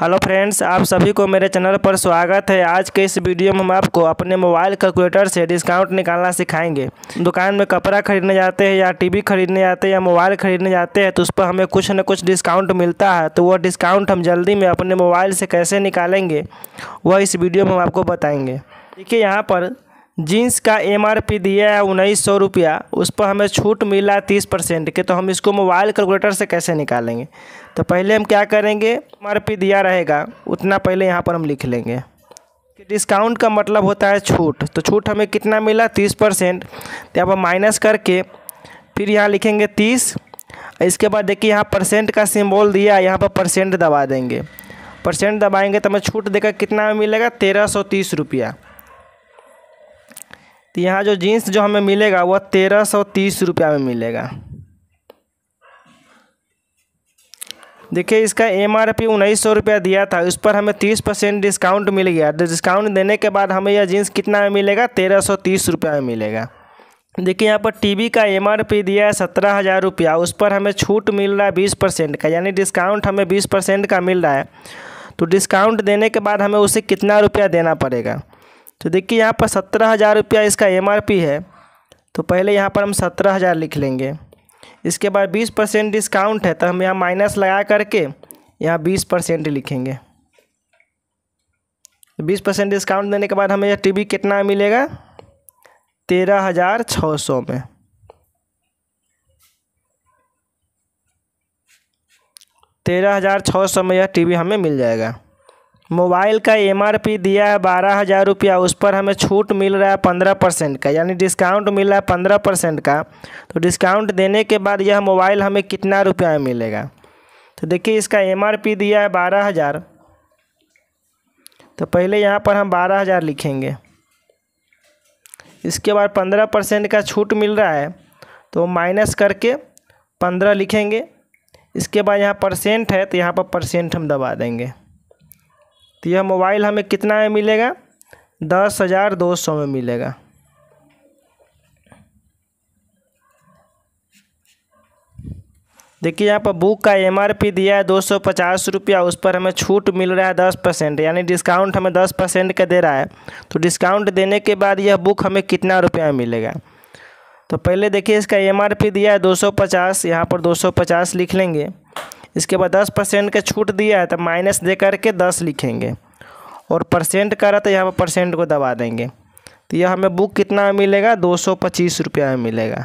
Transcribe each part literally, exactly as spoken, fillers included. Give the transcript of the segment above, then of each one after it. Hello friends, आप सभी को मेरे चैनल पर स्वागत है। आज के इस वीडियो में हम आपको अपने मोबाइल कैलकुलेटर से डिस्काउंट निकालना सिखाएंगे। दुकान में कपड़ा खरीदने जाते हैं या टीवी खरीदने जाते हैं या मोबाइल खरीदने जाते हैं तो उस पर हमें कुछ न कुछ डिस्काउंट मिलता है, तो वह डिस्काउंट हम जल्दी में अपने मोबाइल से कैसे निकालेंगे वह इस वीडियो में हम आपको बताएँगे। देखिए, यहाँ पर जीन्स का एमआरपी दिया है उन्नीस सौ रुपया, उस पर हमें छूट मिला तीस परसेंट के, तो हम इसको मोबाइल कैलकुलेटर से कैसे निकालेंगे। तो पहले हम क्या करेंगे, एमआरपी दिया रहेगा उतना पहले यहाँ पर हम लिख लेंगे। डिस्काउंट का मतलब होता है छूट, तो छूट हमें कितना मिला तीस परसेंट। तो अब हम माइनस करके फिर यहाँ लिखेंगे तीस। इसके बाद देखिए यहाँ परसेंट का सिम्बॉल दिया, यहाँ पर परसेंट दबा देंगे। परसेंट दबाएँगे तो हमें छूट देकर कितना मिलेगा, तेरह सौ तीस रुपया। तो यहाँ जो जीन्स जो हमें मिलेगा वह तेरह सौ तीस रुपया में मिलेगा। देखिए, इसका एमआरपी उन्नीस सौ रुपया दिया था, उस पर हमें तीस परसेंट डिस्काउंट मिल गया। डिस्काउंट देने के बाद हमें यह जीन्स कितना में मिलेगा, तेरह सौ तीस रुपया में मिलेगा। देखिए, यहाँ पर टीवी का एमआरपी दिया है सत्रह हज़ार रुपया, उस पर हमें छूट मिल रहा है बीस परसेंट का, यानी डिस्काउंट हमें बीस परसेंट का मिल रहा है। तो डिस्काउंट देने के बाद हमें उसे कितना रुपया देना पड़ेगा। तो देखिए, यहाँ पर सत्रह हज़ार रुपया इसका एमआरपी है, तो पहले यहाँ पर हम सत्रह हज़ार लिख लेंगे। इसके बाद बीस परसेंट डिस्काउंट है, तो हम यहाँ माइनस लगा करके यहाँ बीस परसेंट लिखेंगे। बीस परसेंट डिस्काउंट देने के बाद हमें यह टीवी कितना मिलेगा, तेरह हज़ार छः सौ में। तेरह हज़ार छः सौ में यह टीवी हमें मिल जाएगा। मोबाइल का एमआरपी दिया है बारह हज़ार रुपया, उस पर हमें छूट मिल रहा है पंद्रह परसेंट का, यानी डिस्काउंट मिल रहा है पंद्रह परसेंट का। तो डिस्काउंट देने के बाद यह मोबाइल हमें कितना रुपया में मिलेगा। तो देखिए, इसका एमआरपी दिया है बारह हज़ार, तो पहले यहाँ पर हम बारह हज़ार लिखेंगे। इसके बाद पंद्रह परसेंट का छूट मिल रहा है, तो माइनस करके पंद्रह लिखेंगे। इसके बाद यहाँ परसेंट है, तो यहाँ पर परसेंट हम दबा देंगे। तो यह मोबाइल हमें कितना में मिलेगा, दस हज़ार दो सौ में मिलेगा। देखिए, यहाँ पर बुक का एमआरपी दिया है दो सौ पचास रुपया, उस पर हमें छूट मिल रहा है दस परसेंट, यानी डिस्काउंट हमें दस परसेंट का दे रहा है। तो डिस्काउंट देने के बाद यह बुक हमें कितना रुपया में मिलेगा। तो पहले देखिए, इसका एमआरपी दिया है दो सौ पचास, यहाँ पर दो सौ पचास लिख लेंगे। इसके बाद दस परसेंट का छूट दिया है, तो माइनस दे करके दस लिखेंगे, और परसेंट का रहा तो यहाँ पर परसेंट को दबा देंगे। तो यह हमें बुक कितना मिलेगा, दो सौ पच्चीस रुपया में मिलेगा।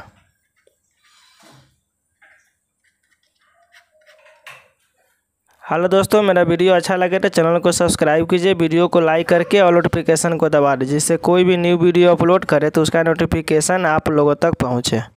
हेलो दोस्तों, मेरा वीडियो अच्छा लगे तो चैनल को सब्सक्राइब कीजिए, वीडियो को लाइक करके और नोटिफिकेशन को दबा दीजिए, जिससे कोई भी न्यू वीडियो अपलोड करे तो उसका नोटिफिकेशन आप लोगों तक पहुँचे।